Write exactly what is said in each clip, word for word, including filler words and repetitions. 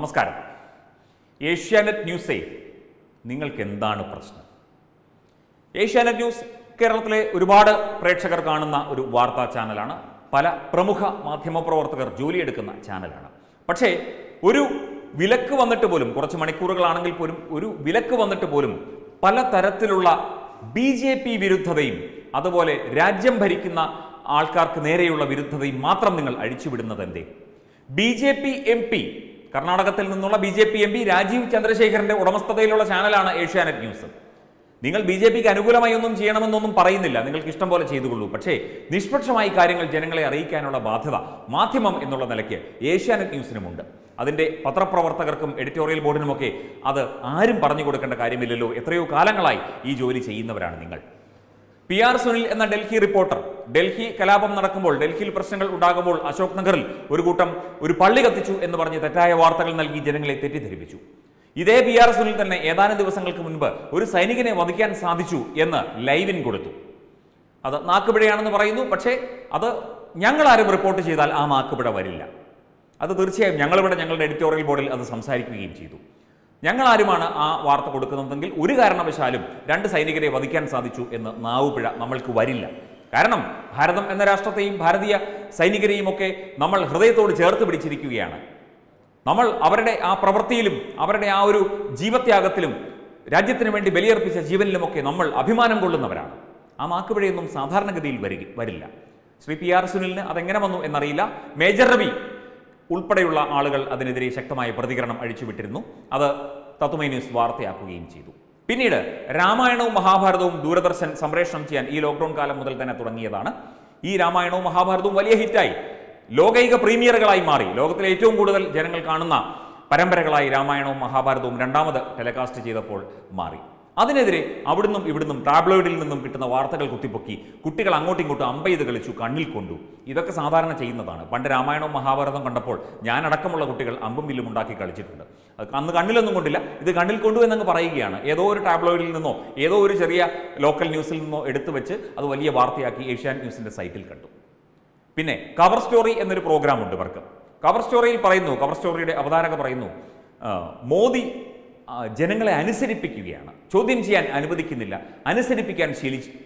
നമസ്കാരം. ഏഷ്യാനെറ്റ് ന്യൂസേ, നിങ്ങൾക്ക് എന്താണ് പ്രശ്നം? ഏഷ്യാനെറ്റ് ന്യൂസ് കേരളത്തിലെ ഒരുപാട് പ്രേക്ഷകർ കാണുന്ന ഒരു വാർത്താ ചാനലാണ്. പല പ്രമുഖ മാധ്യമപ്രവർത്തകർ ജോലിയെടുക്കുന്ന ചാനലാണ്. പക്ഷേ ഒരു വിലക്ക് വന്നിട്ട് പോലും, കുറച്ച് മണിക്കൂറുകളാണെങ്കിൽ പോലും, ഒരു വിലക്ക് വന്നിട്ട് പോലും പല തരത്തിലുള്ള ബി ജെ പി വിരുദ്ധതയും അതുപോലെ രാജ്യം ഭരിക്കുന്ന ആൾക്കാർക്ക് നേരെയുള്ള വിരുദ്ധതയും മാത്രം നിങ്ങൾ അഴിച്ചുവിടുന്നത് എന്തേ? B J P M P, കർണാടകത്തിൽ നിന്നുള്ള B J P M P Rajeev ചന്ദ്രശേഖറിന്റെ ഉടമസ്ഥതയിലുള്ള ചാനലാണ് ഏഷ്യാനെറ്റ് ന്യൂസ്. നിങ്ങൾ ബി ജെ പിക്ക് അനുകൂലമായി ഒന്നും ചെയ്യണമെന്നൊന്നും പറയുന്നില്ല, നിങ്ങൾക്ക് ഇഷ്ടം പോലെ ചെയ്തുകൊള്ളൂ. പക്ഷേ നിഷ്പക്ഷമായി കാര്യങ്ങൾ ജനങ്ങളെ അറിയിക്കാനുള്ള ബാധ്യത മാധ്യമം എന്നുള്ള നിലയ്ക്ക് ഏഷ്യാനെറ്റ് ന്യൂസിനുമുണ്ട്. അതിൻ്റെ പത്രപ്രവർത്തകർക്കും എഡിറ്റോറിയൽ ബോർഡിനുമൊക്കെ അത് ആരും പറഞ്ഞു കൊടുക്കേണ്ട കാര്യമില്ലല്ലോ. എത്രയോ കാലങ്ങളായി ഈ ജോലി ചെയ്യുന്നവരാണ് നിങ്ങൾ. പി ആർ സുനിൽ എന്ന ഡൽഹി റിപ്പോർട്ടർ, ഡൽഹി കലാപം നടക്കുമ്പോൾ, ഡൽഹിയിൽ പ്രശ്നങ്ങൾ ഉണ്ടാകുമ്പോൾ അശോക് നഗറിൽ ഒരു കൂട്ടം ഒരു പള്ളി കത്തിച്ചു എന്ന് പറഞ്ഞ് തെറ്റായ വാർത്തകൾ നൽകി ജനങ്ങളെ തെറ്റിദ്ധരിപ്പിച്ചു. ഇതേ പി ആർ സുനിൽ തന്നെ ഏതാനും ദിവസങ്ങൾക്ക് മുൻപ് ഒരു സൈനികനെ വധിക്കാൻ സാധിച്ചു എന്ന് ലൈവിൻ കൊടുത്തു. അത് നാക്കുപിഴയാണെന്ന് പറയുന്നു. പക്ഷേ അത് ഞങ്ങളാരും റിപ്പോർട്ട് ചെയ്താൽ ആ നാക്കുപിഴ വരില്ല. അത് തീർച്ചയായും ഞങ്ങളിവിടെ ഞങ്ങളുടെ എഡിറ്റോറിയൽ ബോർഡിൽ അത് സംസാരിക്കുകയും ചെയ്തു. ഞങ്ങളാരുമാണ് ആ വാർത്ത കൊടുക്കുന്നതെങ്കിൽ ഒരു കാരണവശാലും രണ്ട് സൈനികരെ വധിക്കാൻ സാധിച്ചു എന്ന് നാവുപിഴ നമ്മൾക്ക് വരില്ല. കാരണം ഭാരതം എന്ന രാഷ്ട്രത്തെയും ഭാരതീയ സൈനികരെയും ഒക്കെ നമ്മൾ ഹൃദയത്തോട് ചേർത്ത് പിടിച്ചിരിക്കുകയാണ്. നമ്മൾ അവരുടെ ആ പ്രവൃത്തിയിലും അവരുടെ ആ ഒരു ജീവത്യാഗത്തിലും രാജ്യത്തിന് വേണ്ടി ബലിയർപ്പിച്ച ജീവനിലുമൊക്കെ നമ്മൾ അഭിമാനം കൊള്ളുന്നവരാണ്. ആ നാക്കുപിഴയൊന്നും സാധാരണഗതിയിൽ വരില്ല. ശ്രീ പി ആർ സുനിലിന് അതെങ്ങനെ വന്നു എന്നറിയില്ല. മേജർ രവി ഉൾപ്പെടെയുള്ള ആളുകൾ അതിനെതിരെ ശക്തമായ പ്രതികരണം അഴിച്ചുവിട്ടിരുന്നു. അത് തത്വമൈ ന്യൂസ് വാർത്തയാക്കുകയും ചെയ്തു. പിന്നീട് രാമായണവും മഹാഭാരതവും ദൂരദർശൻ സംപ്രേഷണം ചെയ്യാൻ ഈ ലോക്ക്ഡൌൺ കാലം മുതൽ തന്നെ തുടങ്ങിയതാണ്. ഈ രാമായണവും മഹാഭാരതവും വലിയ ഹിറ്റായി, ലോകൈക പ്രീമിയറുകളായി മാറി. ലോകത്തിലെ ഏറ്റവും കൂടുതൽ ജനങ്ങൾ കാണുന്ന പരമ്പരകളായി രാമായണവും മഹാഭാരതവും രണ്ടാമത് ടെലികാസ്റ്റ് ചെയ്തപ്പോൾ മാറി. അതിനെതിരെ അവിടുന്നും ഇവിടുന്നും ടാബ്ലോയിഡിൽ നിന്നും കിട്ടുന്ന വാർത്തകൾ കുത്തിപ്പൊക്കി കുട്ടികൾ അങ്ങോട്ടും ഇങ്ങോട്ടും അമ്പെയ്ത് കളിച്ചു, കണ്ണിൽ കൊണ്ടു. ഇതൊക്കെ സാധാരണ ചെയ്യുന്നതാണ്. പണ്ട് രാമായണവും മഹാഭാരതം കണ്ടപ്പോൾ ഞാനടക്കമുള്ള കുട്ടികൾ അമ്പും വില്ലും ഉണ്ടാക്കി കളിച്ചിട്ടുണ്ട്. അന്ന് കണ്ണിലൊന്നും കൊണ്ടില്ല, ഇത് കണ്ണിൽ കൊണ്ടു എന്നങ്ങ് പറയുകയാണ്. ഏതോ ഒരു ടാബ്ലോയിഡിൽ നിന്നോ ഏതോ ഒരു ചെറിയ ലോക്കൽ ന്യൂസിൽ നിന്നോ എടുത്തു വെച്ച് അത് വലിയ വാർത്തയാക്കി ഏഷ്യാനെറ്റ് ന്യൂസിൻ്റെ സൈറ്റിൽ കണ്ടു. പിന്നെ കവർ സ്റ്റോറി എന്നൊരു പ്രോഗ്രാമുണ്ട് ഇവർക്ക്. കവർ സ്റ്റോറിയിൽ പറയുന്നു, കവർ സ്റ്റോറിയുടെ അവതാരക പറയുന്നു, മോദി ജനങ്ങളെ അനുസരിപ്പിക്കുകയാണ്, ചോദ്യം ചെയ്യാൻ അനുവദിക്കുന്നില്ല, അനുസരിപ്പിക്കാൻ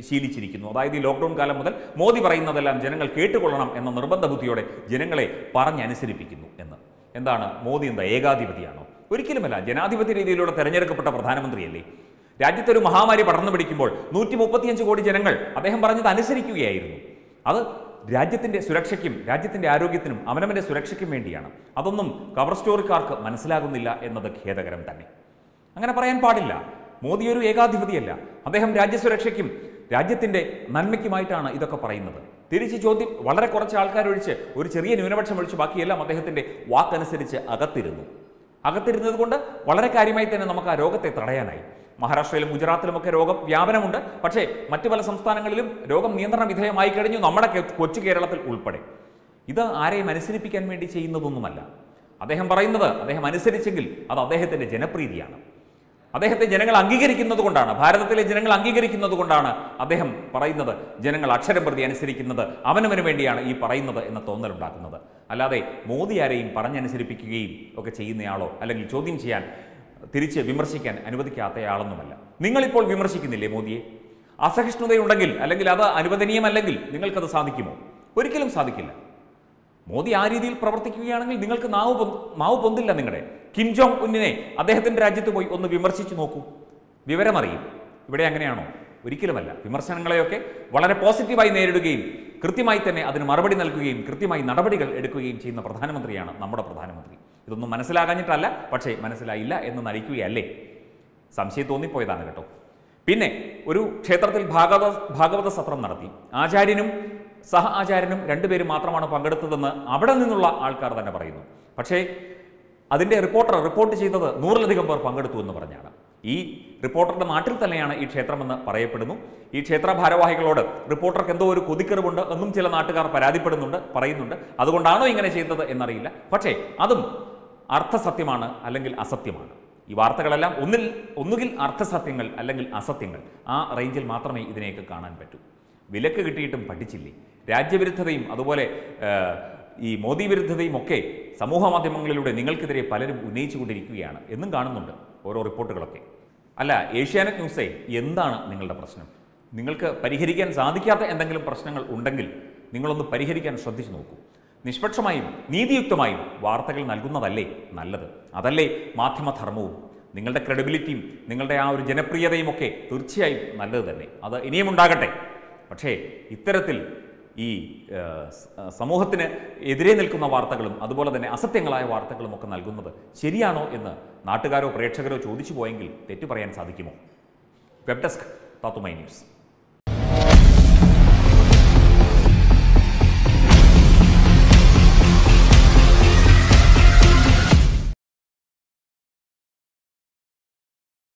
ശീലിച്ചിരിക്കുന്നു. അതായത് ഈ ലോക്ക്ഡൌൺ കാലം മുതൽ മോദി പറയുന്നതെല്ലാം ജനങ്ങൾ കേട്ടുകൊള്ളണം എന്ന നിർബന്ധ ബുദ്ധിയോടെ ജനങ്ങളെ പറഞ്ഞനുസരിപ്പിക്കുന്നു എന്ന്. എന്താണ് മോദി, എന്താ ഏകാധിപതിയാണോ? ഒരിക്കലുമല്ല. ജനാധിപത്യ രീതിയിലൂടെ തെരഞ്ഞെടുക്കപ്പെട്ട പ്രധാനമന്ത്രിയല്ലേ. രാജ്യത്തൊരു മഹാമാരി പടർന്നു പിടിക്കുമ്പോൾ നൂറ്റി മുപ്പത്തിയഞ്ച് കോടി ജനങ്ങൾ അദ്ദേഹം പറഞ്ഞത് അനുസരിക്കുകയായിരുന്നു. അത് രാജ്യത്തിൻ്റെ സുരക്ഷയ്ക്കും രാജ്യത്തിൻ്റെ ആരോഗ്യത്തിനും അവനവൻ്റെ സുരക്ഷയ്ക്കും വേണ്ടിയാണ്. അതൊന്നും കവർ സ്റ്റോറിക്കാർക്ക് മനസ്സിലാകുന്നില്ല എന്നത് ഖേദകരം തന്നെ. അങ്ങനെ പറയാൻ പാടില്ല. മോദി ഒരു ഏകാധിപതിയല്ല. അദ്ദേഹം രാജ്യസുരക്ഷയ്ക്കും രാജ്യത്തിൻ്റെ നന്മയ്ക്കുമായിട്ടാണ് ഇതൊക്കെ പറയുന്നത്. തിരിച്ച് ചോദ്യം വളരെ കുറച്ച് ആൾക്കാരൊഴിച്ച്, ഒരു ചെറിയ ന്യൂനപക്ഷം ഒഴിച്ച് ബാക്കിയെല്ലാം അദ്ദേഹത്തിൻ്റെ വാക്കനുസരിച്ച് അകത്തിരുന്നു. അകത്തിരുന്നത് കൊണ്ട് വളരെ കാര്യമായി തന്നെ നമുക്ക് ആ രോഗത്തെ തടയാനായി. മഹാരാഷ്ട്രയിലും ഗുജറാത്തിലുമൊക്കെ രോഗം വ്യാപനമുണ്ട്. പക്ഷേ മറ്റു പല സംസ്ഥാനങ്ങളിലും രോഗം നിയന്ത്രണ വിധേയമായി കഴിഞ്ഞു, നമ്മുടെ കൊച്ചു കേരളത്തിൽ ഉൾപ്പെടെ. ഇത് ആരെയും അനുസരിപ്പിക്കാൻ വേണ്ടി ചെയ്യുന്നതൊന്നുമല്ല. അദ്ദേഹം പറയുന്നത് അദ്ദേഹം അനുസരിച്ചെങ്കിൽ അത് അദ്ദേഹത്തിൻ്റെ ജനപ്രീതിയാണ്. അദ്ദേഹത്തെ ജനങ്ങൾ അംഗീകരിക്കുന്നത് കൊണ്ടാണ്, ഭാരതത്തിലെ ജനങ്ങൾ അംഗീകരിക്കുന്നത് കൊണ്ടാണ് അദ്ദേഹം പറയുന്നത് ജനങ്ങൾ അക്ഷരം പ്രതി അനുസരിക്കുന്നത് അവനവന് വേണ്ടിയാണ് ഈ പറയുന്നത് എന്ന തോന്നലുണ്ടാക്കുന്നത്. അല്ലാതെ മോദി ആരെയും പറഞ്ഞനുസരിപ്പിക്കുകയും ഒക്കെ ചെയ്യുന്നയാളോ അല്ലെങ്കിൽ ചോദ്യം ചെയ്യാൻ തിരിച്ച് വിമർശിക്കാൻ അനുവദിക്കാത്തയാളൊന്നുമല്ല. നിങ്ങളിപ്പോൾ വിമർശിക്കുന്നില്ലേ മോദിയെ? അസഹിഷ്ണുതയുണ്ടെങ്കിൽ അല്ലെങ്കിൽ അത് അനുവദനീയമല്ലെങ്കിൽ നിങ്ങൾക്കത് സാധിക്കുമോ? ഒരിക്കലും സാധിക്കില്ല. മോദി ആ രീതിയിൽ പ്രവർത്തിക്കുകയാണെങ്കിൽ നിങ്ങൾക്ക് നാവ് പൊ നാവ് പൊന്തില്ല. നിങ്ങളുടെ കിം ജോങ് ഉന്നിനെ അദ്ദേഹത്തിൻ്റെ രാജ്യത്ത് പോയി ഒന്ന് വിമർശിച്ചു നോക്കൂ, വിവരമറിയും. ഇവിടെ അങ്ങനെയാണോ? ഒരിക്കലുമല്ല. വിമർശനങ്ങളെയൊക്കെ വളരെ പോസിറ്റീവായി നേരിടുകയും കൃത്യമായി തന്നെ അതിന് മറുപടി നൽകുകയും കൃത്യമായി നടപടികൾ എടുക്കുകയും ചെയ്യുന്ന പ്രധാനമന്ത്രിയാണ് നമ്മുടെ പ്രധാനമന്ത്രി. ഇതൊന്നും മനസ്സിലാകാഞ്ഞിട്ടല്ല, പക്ഷേ മനസ്സിലായില്ല എന്ന് നടിക്കുകയല്ലേ. സംശയം തോന്നിപ്പോയതാണ് കേട്ടോ. പിന്നെ ഒരു ക്ഷേത്രത്തിൽ ഭാഗവത ഭാഗവത സത്രം നടത്തി. ആചാര്യനും സഹ ആചാര്യനും രണ്ടുപേരും മാത്രമാണ് പങ്കെടുത്തതെന്ന് അവിടെ നിന്നുള്ള ആൾക്കാർ തന്നെ പറയുന്നു. പക്ഷേ അതിൻ്റെ റിപ്പോർട്ടർ റിപ്പോർട്ട് ചെയ്തത് നൂറിലധികം പേർ പങ്കെടുത്തു എന്ന് പറഞ്ഞാണ്. ഈ റിപ്പോർട്ടറുടെ നാട്ടിൽ തന്നെയാണ് ഈ ക്ഷേത്രമെന്ന് പറയപ്പെടുന്നു. ഈ ക്ഷേത്ര ഭാരവാഹികളോട് റിപ്പോർട്ടർക്ക് എന്തോ ഒരു കൊതിക്കറിവുണ്ട് എന്നും ചില നാട്ടുകാർ പരാതിപ്പെടുന്നുണ്ട്, പറയുന്നുണ്ട്. അതുകൊണ്ടാണോ ഇങ്ങനെ ചെയ്തത് എന്നറിയില്ല. പക്ഷേ അതും അർത്ഥസത്യമാണ് അല്ലെങ്കിൽ അസത്യമാണ്. ഈ വാർത്തകളെല്ലാം ഒന്നിൽ ഒന്നുകിൽ അർത്ഥസത്യങ്ങൾ അല്ലെങ്കിൽ അസത്യങ്ങൾ, ആ റേഞ്ചിൽ മാത്രമേ ഇതിനെയൊക്കെ കാണാൻ പറ്റൂ. വിലക്ക് കിട്ടിയിട്ടും പഠിച്ചില്ലേ? രാജ്യവിരുദ്ധതയും അതുപോലെ E. Modi Virtha Moke, Samoha Mangalude, Ningalkere Palari, Nichukiana, in the Ganamunda, or a reporter. Allah, Asianet News say, Yendana Ningalda Personal. Ningalka, Periherican Zadikata and Nangal Personal Undangil, Ningal on the Periherican Shadishnoku. Nishpatsamayim, Nidiyuktamayim, Vartakal Nalguna Valley, Nalada, Adale, Mathima Tharmu, Ningalda credibility, Ningalda our Genepriya Moke, Turchai, Nalada, other Inimundagate. But hey, Iteratil. E. Samohatine, Edrenal Kuna Vartagalum, Adabola than Asatangala Vartagalamokan Alguna, Chiriano in the Natagaro, Pretagaro, Chudichi Boingil, Tetiparian Sadikimo. Webdesk, Tatumainus.